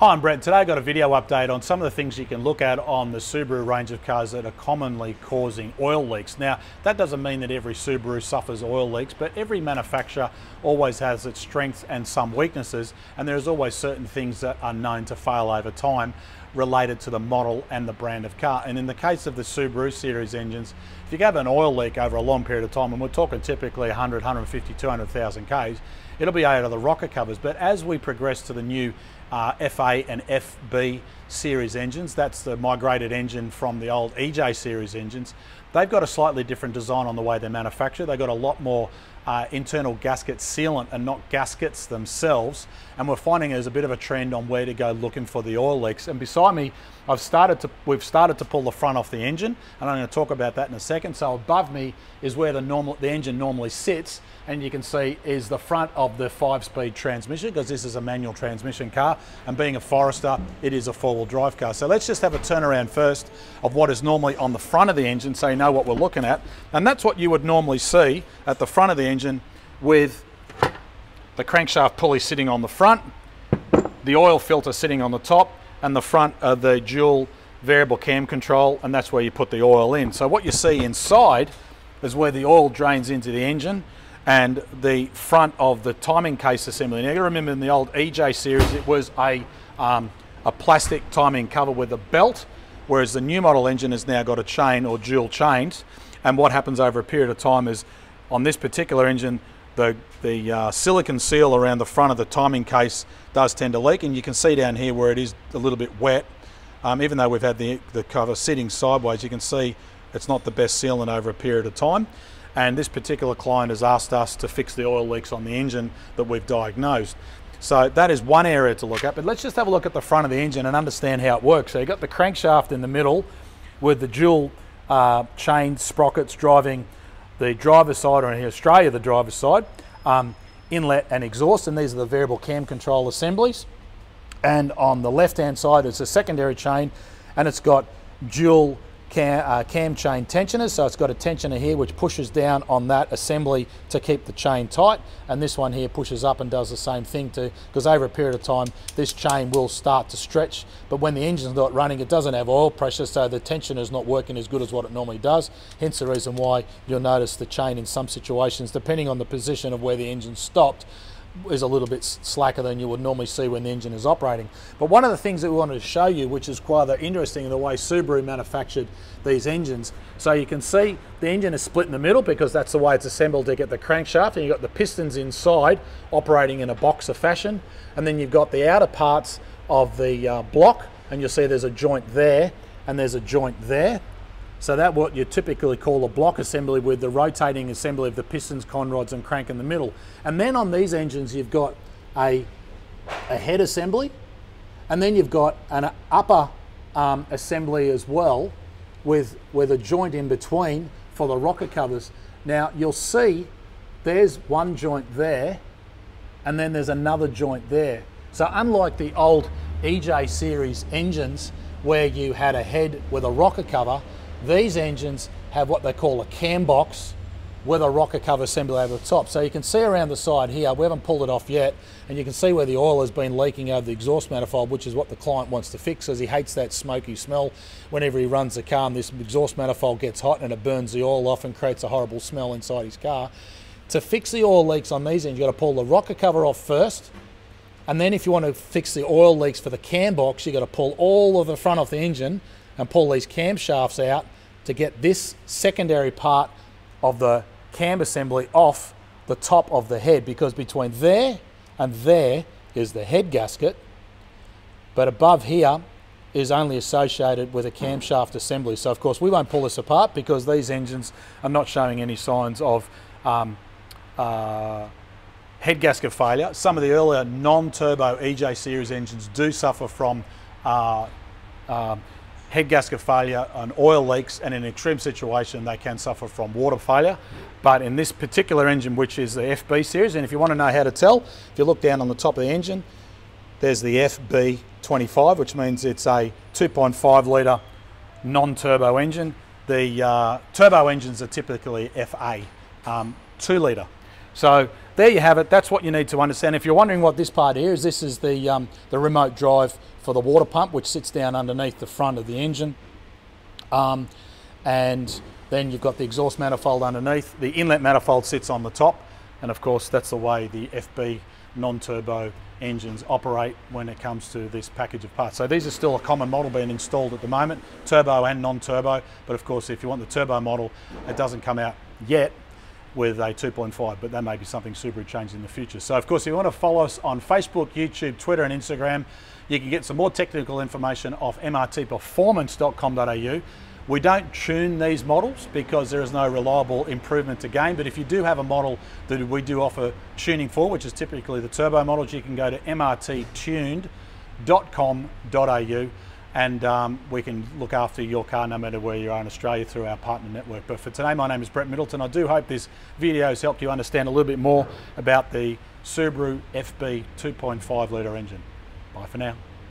Hi, I'm Brett. Today I've got a video update on some of the things you can look at on the Subaru range of cars that are commonly causing oil leaks. Now, that doesn't mean that every Subaru suffers oil leaks, but every manufacturer always has its strengths and some weaknesses, and there's always certain things that are known to fail over time related to the model and the brand of car. And in the case of the Subaru series engines, if you have an oil leak over a long period of time, and we're talking typically 100, 150, 200,000 Ks, it'll be out of the rocker covers. But as we progress to the new FA and FB series engines, that's the migrated engine from the old EJ series engines, they've got a slightly different design on the way they're manufactured. They've got a lot more internal gasket sealant and not gaskets themselves, and we're finding there's a bit of a trend on where to go looking for the oil leaks. And beside me, we've started to pull the front off the engine, and I'm going to talk about that in a second. So above me is where the engine normally sits, and you can see is the front of the 5-speed transmission, because this is a manual transmission car, and being a Forester, it is a 4-wheel drive car. So let's just have a turnaround first of what is normally on the front of the engine, so you know what we're looking at. And that's what you would normally see at the front of the engine, with the crankshaft pulley sitting on the front, the oil filter sitting on the top, and the front of the dual variable cam control, and that's where you put the oil in. So what you see inside is where the oil drains into the engine, and the front of the timing case assembly. Now, you gotta remember, in the old EJ series, it was a plastic timing cover with a belt, whereas the new model engine has now got a chain or dual chains. And what happens over a period of time is, on this particular engine, the silicon seal around the front of the timing case does tend to leak, and you can see down here where it is a little bit wet. Even though we've had the cover sitting sideways, you can see it's not the best sealant over a period of time. And this particular client has asked us to fix the oil leaks on the engine that we've diagnosed. So that is one area to look at, but let's just have a look at the front of the engine and understand how it works. So you've got the crankshaft in the middle with the dual chain sprockets driving the driver's side, or in Australia, the driver's side, inlet and exhaust, and these are the variable cam control assemblies. And on the left-hand side is a secondary chain, and it's got dual cam chain tensioners, so it's got a tensioner here which pushes down on that assembly to keep the chain tight, and this one here pushes up and does the same thing too, because over a period of time this chain will start to stretch. But when the engine's not running, it doesn't have oil pressure, so the tensioner's not working as good as what it normally does, hence the reason why you'll notice the chain in some situations, depending on the position of where the engine stopped, is a little bit slacker than you would normally see when the engine is operating. But one of the things that we wanted to show you, which is rather interesting in the way Subaru manufactured these engines, so you can see the engine is split in the middle because that's the way it's assembled to get the crankshaft, and you've got the pistons inside operating in a boxer fashion, and then you've got the outer parts of the block, and you'll see there's a joint there and there's a joint there. So that's what you typically call a block assembly, with the rotating assembly of the pistons, conrods and crank in the middle. And then on these engines you've got a head assembly, and then you've got an upper assembly as well with a joint in between for the rocker covers. Now you'll see there's one joint there and then there's another joint there. So unlike the old EJ series engines where you had a head with a rocker cover, these engines have what they call a cam box with a rocker cover assembly over the top. So you can see around the side here, we haven't pulled it off yet, and you can see where the oil has been leaking over the exhaust manifold, which is what the client wants to fix, as he hates that smoky smell whenever he runs the car, and this exhaust manifold gets hot and it burns the oil off and creates a horrible smell inside his car. To fix the oil leaks on these engines, you've got to pull the rocker cover off first, and then if you want to fix the oil leaks for the cam box, you've got to pull all of the front off the engine and pull these camshafts out to get this secondary part of the cam assembly off the top of the head, because between there and there is the head gasket, but above here is only associated with a camshaft assembly. So of course we won't pull this apart because these engines are not showing any signs of head gasket failure. Some of the earlier non-turbo EJ series engines do suffer from head gasket failure and oil leaks, and in an extreme situation they can suffer from water failure. But in this particular engine, which is the FB series, and if you want to know how to tell, if you look down on the top of the engine, there's the FB25, which means it's a 2.5 litre non-turbo engine. The turbo engines are typically FA, 2 litre. So there you have it. That's what you need to understand. If you're wondering what this part here is, this is the remote drive for the water pump, which sits down underneath the front of the engine. And then you've got the exhaust manifold underneath. The inlet manifold sits on the top. And of course, that's the way the FB non-turbo engines operate when it comes to this package of parts. So these are still a common model being installed at the moment, turbo and non-turbo. But of course, if you want the turbo model, it doesn't come out yet with a 2.5, but that may be something Subaru changes in the future. So of course, if you want to follow us on Facebook, YouTube, Twitter and Instagram, you can get some more technical information off mrtperformance.com.au. We don't tune these models because there is no reliable improvement to gain, but if you do have a model that we do offer tuning for, which is typically the turbo models, you can go to mrttuned.com.au and we can look after your car no matter where you are in Australia through our partner network. But for today, my name is Brett Middleton. I do hope this video has helped you understand a little bit more about the Subaru FB 2.5 litre engine. Bye for now.